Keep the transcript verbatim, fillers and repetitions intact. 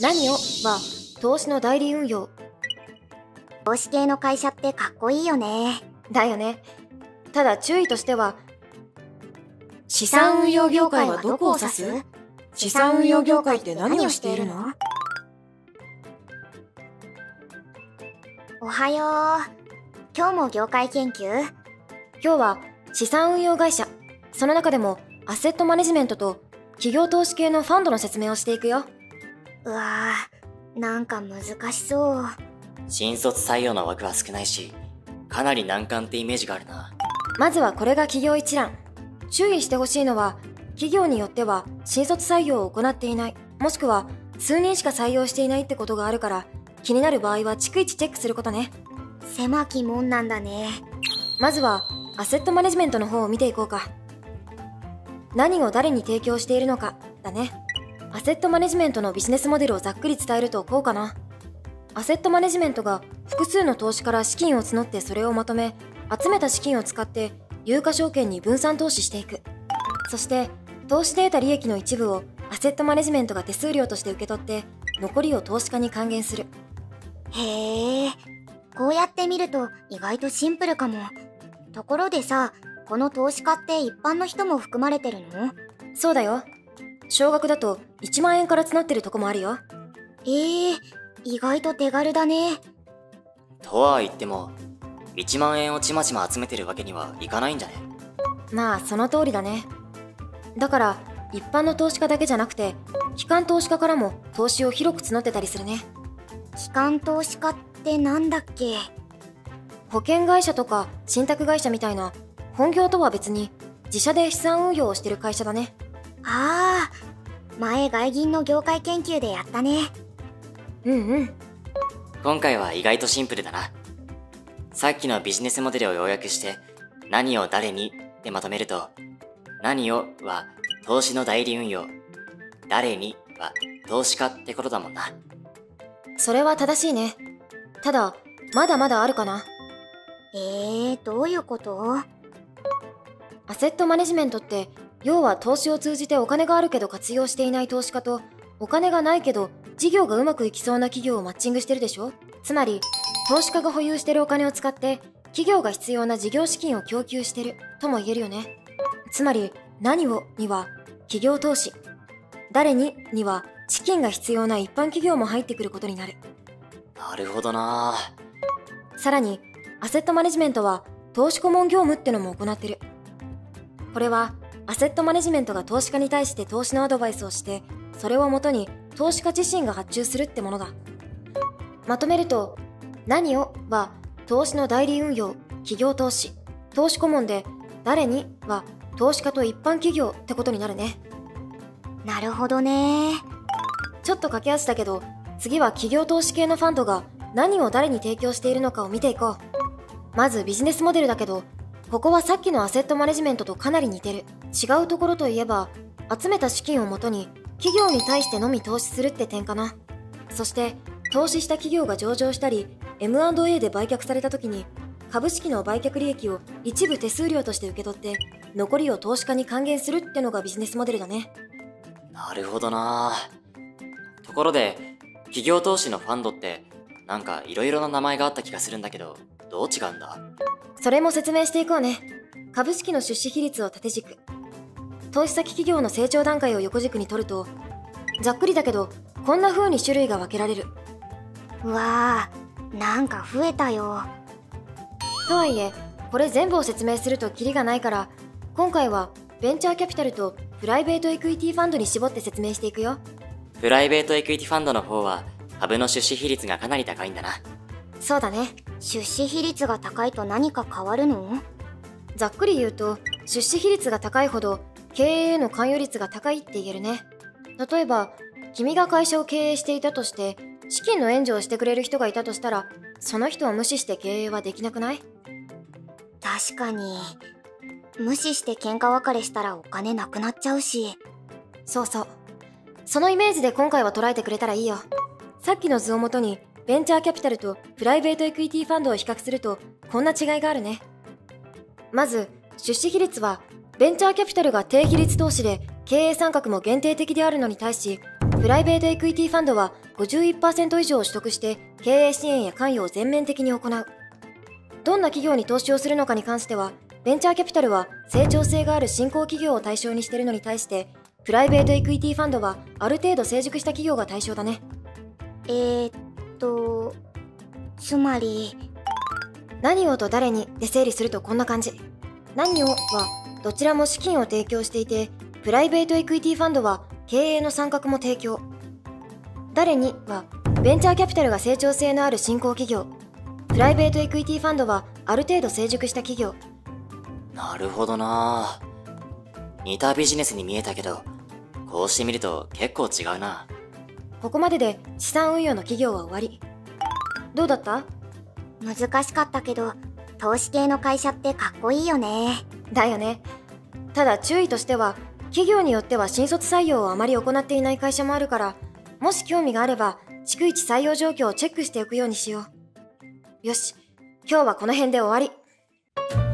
何をは投資の代理運用。投資系の会社ってかっこいいよね。だよね。ただ注意としては、資産運用業界はどこを指す？資産運用業界って何をしているの？おはよう。今日も業界研究？今日は資産運用会社、その中でもアセットマネジメントと企業投資系のファンドの説明をしていくよ。うわぁ、なんか難しそう。新卒採用の枠は少ないし、かなり難関ってイメージがあるな。まずはこれが企業一覧。注意してほしいのは、企業によっては新卒採用を行っていない、もしくは数人しか採用していないってことがあるから、気になる場合は逐一チェックすることね。狭き門なんだね。まずは、アセットマネジメントの方を見ていこうか。何を誰に提供しているのか、だね。アセットマネジメントのビジネスモデルをざっくり伝えるとこうかな。アセットマネジメントが複数の投資から資金を募ってそれをまとめ、集めた資金を使って有価証券に分散投資していく。そして投資で得た利益の一部をアセットマネジメントが手数料として受け取って、残りを投資家に還元する。へえ、こうやって見ると意外とシンプルかも。ところでさ、この投資家って一般の人も含まれてるの？そうだよ。少額だといちまんえんから募ってるとこもあるよ。ええー、意外と手軽だね。とは言っても、いちまんえんをちまちま集めてるわけにはいかないんじゃね？まあ、その通りだね。だから、一般の投資家だけじゃなくて、機関投資家からも投資を広く募ってたりするね。機関投資家ってなんだっけ？保険会社とか信託会社みたいな、本業とは別に自社で資産運用をしてる会社だね。ああ、前外銀の業界研究でやったね。うんうん。今回は意外とシンプルだな。さっきのビジネスモデルを要約して、何を誰にでまとめると、何をは投資の代理運用、誰には投資家ってことだもんな。それは正しいね。ただまだまだあるかな。えー、どういうこと？アセットマネジメントって要は投資を通じてお金があるけど活用していない投資家と、お金がないけど事業がうまくいきそうな企業をマッチングしてるでしょ。つまり投資家が保有してるお金を使って企業が必要な事業資金を供給してるとも言えるよね。つまり何をには企業投資、誰にには資金が必要な一般企業も入ってくることになる。なるほどな。さらにアセットマネジメントは投資顧問業務ってのも行ってる。これはアセットマネジメントが投資家に対して投資のアドバイスをして、それをもとに投資家自身が発注するってものだ。まとめると、何をは投資の代理運用、企業投資、投資顧問で、誰には投資家と一般企業ってことになるね。なるほどね。ちょっと駆け足だけど、次は企業投資系のファンドが何を誰に提供しているのかを見ていこう。まずビジネスモデルだけど、ここはさっきのアセットマネジメントとかなり似てる。違うところといえば、集めた資金をもとに企業に対してのみ投資するって点かな。そして投資した企業が上場したり エムアンドエー で売却された時に、株式の売却利益を一部手数料として受け取って、残りを投資家に還元するってのがビジネスモデルだね。なるほどな。ところで企業投資のファンドってなんかいろいろな名前があった気がするんだけど、どう違うんだ？それも説明していこうね。株式の出資比率を縦軸、投資先企業の成長段階を横軸に取ると、ざっくりだけどこんな風に種類が分けられる。うわー、なんか増えたよ。とはいえこれ全部を説明するとキリがないから、今回はベンチャーキャピタルとプライベートエクイティファンドに絞って説明していくよ。プライベートエクイティファンドの方は株の出資比率がかなり高いんだな。そうだね。出資比率が高いと何か変わるの？ざっくり言うと、出資比率が高いほど経営への関与率が高いって言えるね。例えば君が会社を経営していたとして、資金の援助をしてくれる人がいたとしたら、その人を無視して経営はできなくない？確かに。無視して喧嘩別れしたらお金なくなっちゃうし。そうそう、そのイメージで今回は捉えてくれたらいいよ。さっきの図をもとにベンチャーキャピタルとプライベートエクイティファンドを比較すると、こんな違いがあるね。まず出資比率は、ベンチャーキャピタルが低比率投資で経営参画も限定的であるのに対し、プライベートエクイティファンドは ごじゅういちパーセント 以上を取得して経営支援や関与を全面的に行う。どんな企業に投資をするのかに関しては、ベンチャーキャピタルは成長性がある新興企業を対象にしているのに対して、プライベートエクイティファンドはある程度成熟した企業が対象だね。えーっと、つまり、何をと誰にで整理するとこんな感じ。何をはどちらも資金を提供していて、プライベートエクイティファンドは経営の参画も提供。誰にはベンチャーキャピタルが成長性のある新興企業、プライベートエクイティファンドはある程度成熟した企業。なるほどな。似たビジネスに見えたけど、こうしてみると結構違うな。ここまでで資産運用の企業は終わり。どうだった？難しかったけど、投資系の会社ってかっこいいよね。だよね。ただ注意としては、企業によっては新卒採用をあまり行っていない会社もあるから、もし興味があれば、逐一採用状況をチェックしておくようにしよう。よし、今日はこの辺で終わり。